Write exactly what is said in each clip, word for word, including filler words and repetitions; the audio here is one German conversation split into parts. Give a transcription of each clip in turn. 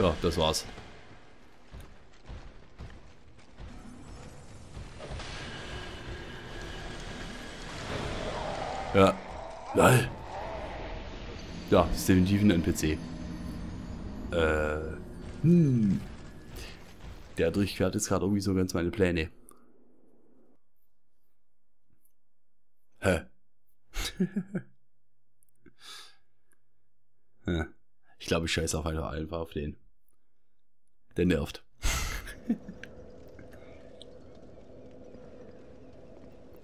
Ja, das war's. Ja. Lol. Ja, ist definitiv ein N P C. Äh. Hm. Der durchquert jetzt gerade irgendwie so ganz meine Pläne. Hä? Ich glaube, ich scheiße auf einfach einfach auf den. Der nervt.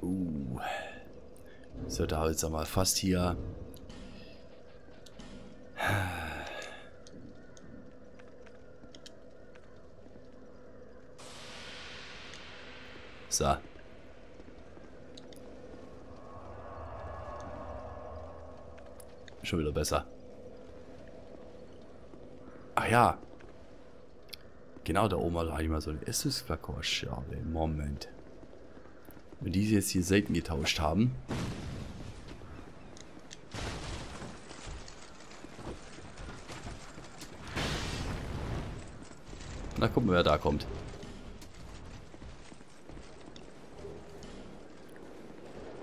uh. So, da jetzt einmal fast hier. So. Schon wieder besser. Ach ja. Genau, da oben war ich mal so ein Estus-Flakosche. Ja, Moment. Wenn die jetzt hier Seiten getauscht haben. Na, gucken wir, wer da kommt.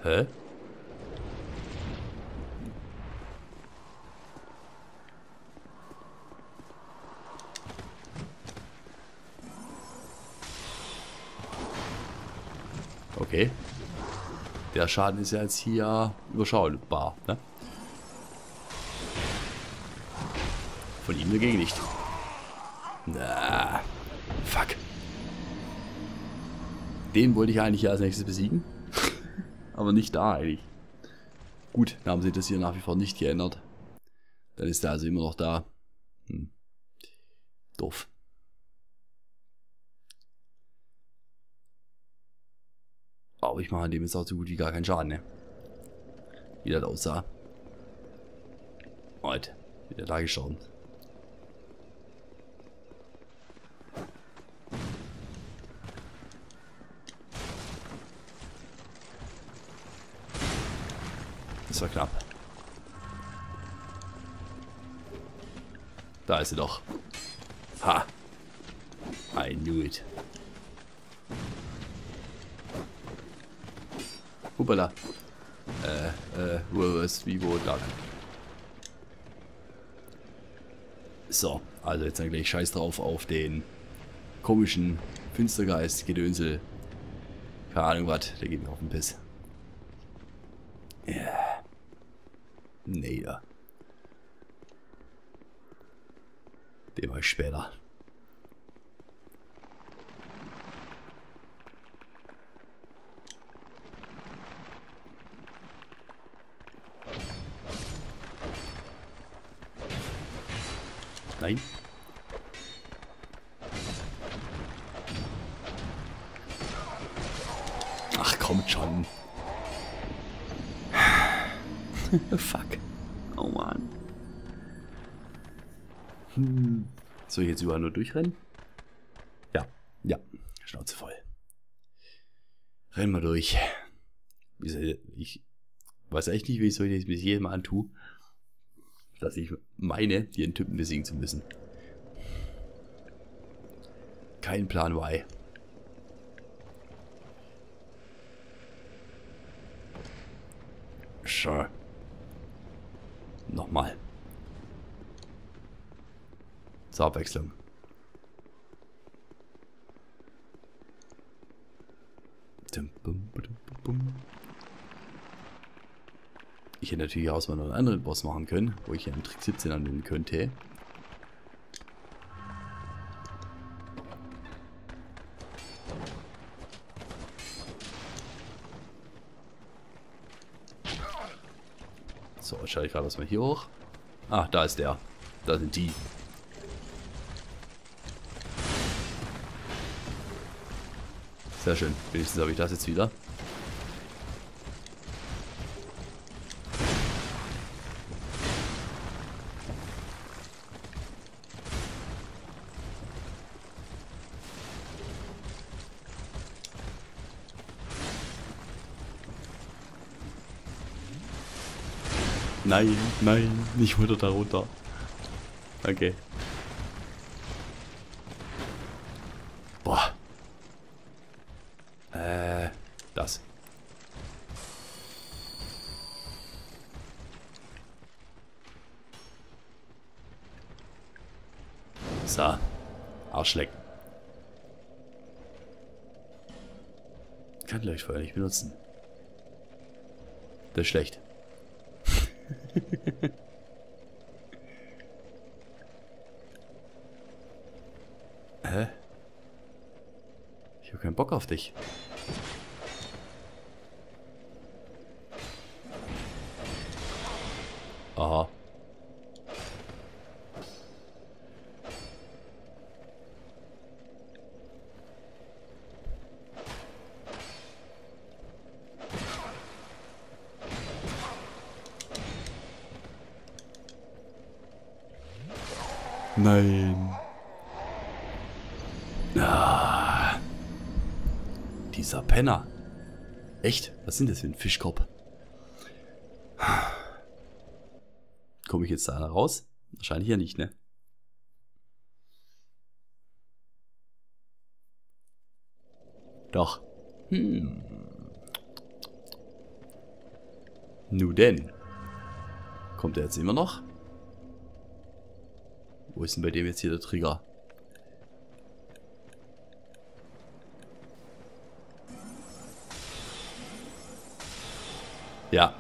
Hä? Okay. Der Schaden ist ja jetzt hier überschaubar, ne? Von ihm dagegen nicht. Na, fuck. Den wollte ich eigentlich als nächstes besiegen. Aber nicht da eigentlich. Gut, da haben sie das hier nach wie vor nicht geändert. Dann ist der also immer noch da. Hm. Doof. Aber ich mache an dem jetzt auch so gut wie gar keinen Schaden, ne? Wie das aussah. Alter, wieder da gestorben. Das war knapp. Da ist sie doch. Ha! I knew it. Hupala. Äh, äh, wo ist, wie, wo, da. So, also jetzt dann gleich scheiß drauf auf den komischen Finstergeist-Gedönsel. Keine Ahnung was, der geht mir auf den Piss. Yeah. Nee, da. Den mach ich später. Nein. Ach, kommt schon. Fuck. Oh Mann. Hm. Soll ich jetzt überall nur durchrennen? Ja. Ja. Schnauze voll. Rennen wir durch. Ich weiß echt nicht, wie ich so jetzt bis jedem antue, dass ich meine, den Typen besiegen zu müssen. Kein Plan why. Sure. Nochmal. Zur Abwechslung. Ich hätte natürlich auch mal noch einen anderen Boss machen können, wo ich einen Trick siebzehn anwenden könnte. So, jetzt schaue ich gerade erstmal hier hoch. Ah, da ist der. Da sind die. Sehr schön. Wenigstens habe ich das jetzt wieder. Nein, nein, nicht wieder da runter. Okay. So. Arschlecken. Kann Leuchtfeuer nicht benutzen. Das ist schlecht. Hä? Ich habe keinen Bock auf dich. Aha. Nein. Ah, dieser Penner. Echt? Was sind das für ein Fischkorb? Komme ich jetzt da raus? Wahrscheinlich ja nicht, ne? Doch. Hm. Nun denn. Kommt er jetzt immer noch? Wo ist denn bei dem jetzt hier der Trigger? Ja.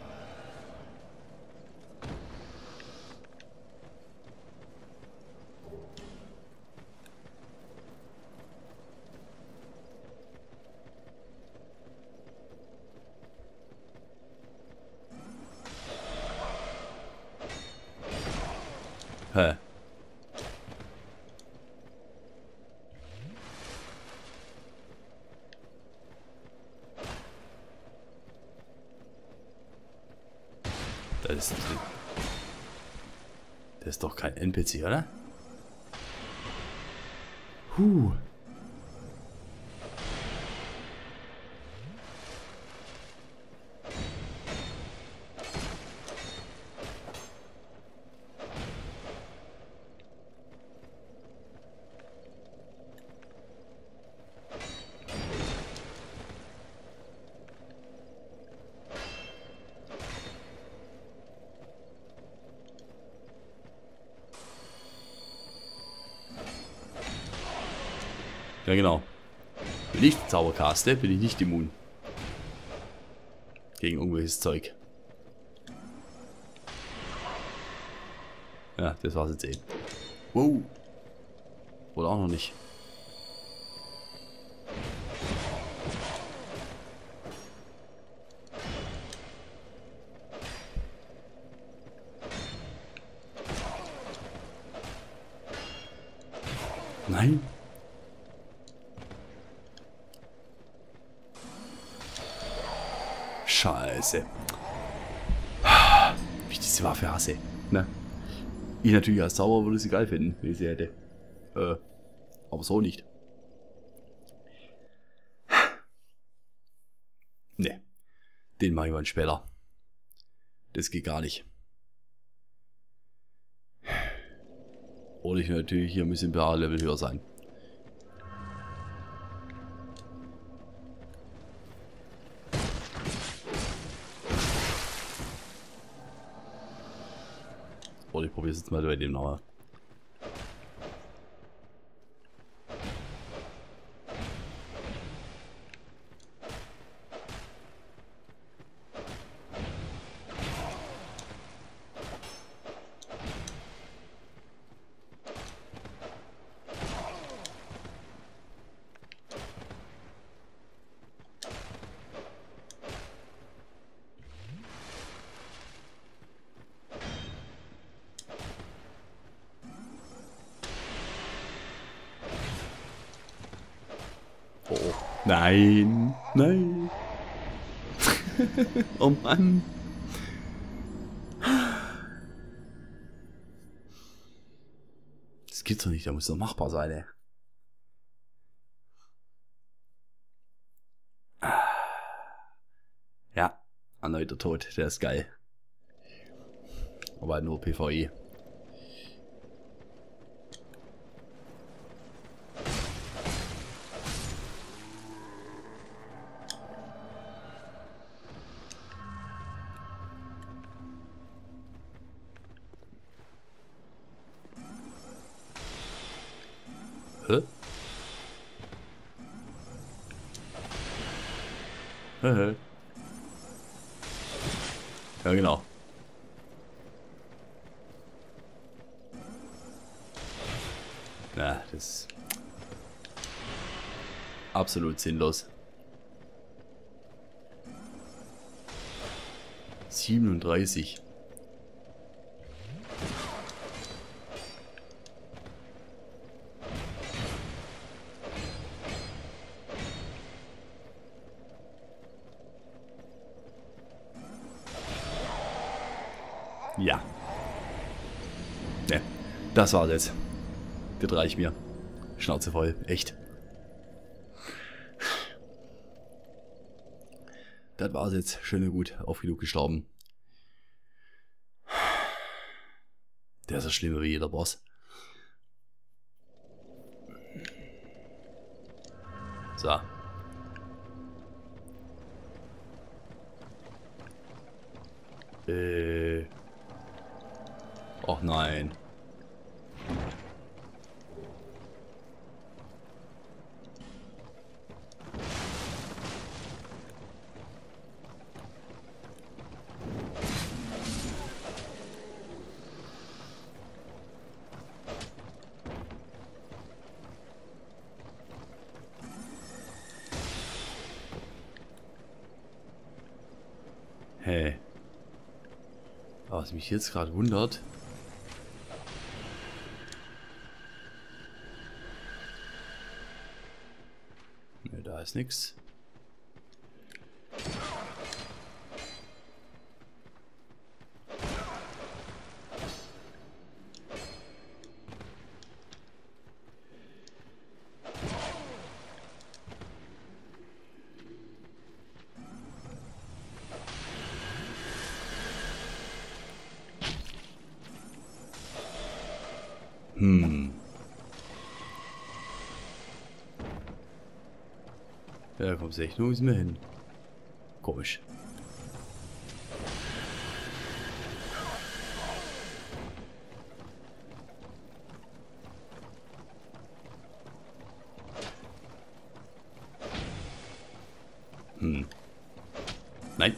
Hä? Das ist, das ist doch kein N P C, oder? Huh. Ja, genau. Wenn ich Zaubercaste, bin ich nicht immun. Gegen irgendwelches Zeug. Ja, das war's jetzt eben. Wow. Oder auch noch nicht. Nein. Scheiße. Wie ich diese Waffe hasse. Ne? Ich natürlich als Zauberer würde sie geil finden, wenn ich sie hätte. Äh, aber so nicht. Ne. Den mache ich mal später. Das geht gar nicht. Oder ich will natürlich hier ein bisschen P H-Level höher sein. Ich probiere es jetzt mal bei dem nochmal. Nein, nein. Oh Mann. Das gibt's doch nicht, da muss doch machbar sein, ey. Ja, erneuter Tod, der ist geil. Aber nur P V E. Hä? Hä? Ja, genau. Na, das ist absolut sinnlos. siebenunddreißig. Ja. Ne, das war's jetzt. Das reicht mir. Schnauze voll, echt. Das war's jetzt. Schön und gut, oft genug gestorben. Der ist ja schlimmer wie jeder Boss. So. Äh. Och nein. Hey. Was mich jetzt gerade wundert. Ist nix. Hm. Da kommt es echt nur mehr hin. Komisch. Hm. Nein.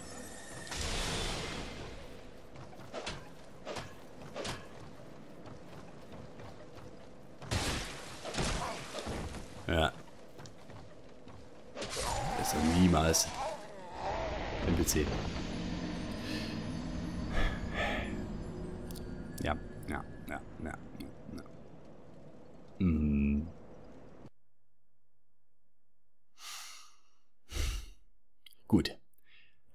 Ja. Niemals im P C. Ja, ja, ja, ja, ja. Mhm. Gut.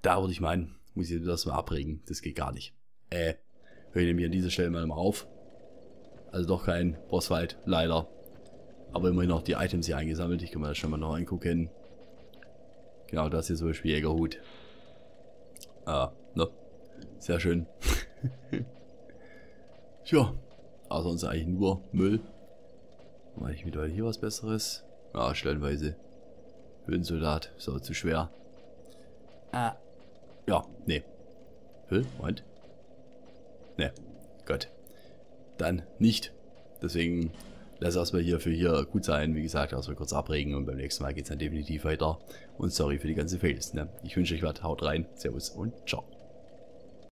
Da würde ich meinen, muss ich das mal abregen. Das geht gar nicht. Äh, wir nehmen hier an dieser Stelle mal mal auf. Also doch kein Bossfight, leider. Aber immerhin noch die Items hier eingesammelt. Ich kann mir das schon mal noch angucken. Genau, das hier zum Beispiel Jägerhut. Ah, ne? Sehr schön. Tja, aber sonst eigentlich nur Müll. Mache ich mittlerweile hier was Besseres? Ah, stellenweise. Höhlensoldat, ist aber zu schwer. Ah. Ja, nee. Hä? Moment. Nee, Gott. Dann nicht. Deswegen lass erstmal hier für hier gut sein, wie gesagt, erstmal kurz abregen und beim nächsten Mal geht es dann definitiv weiter. Und sorry für die ganze Fails, ne? Ich wünsche euch was, haut rein, servus und ciao.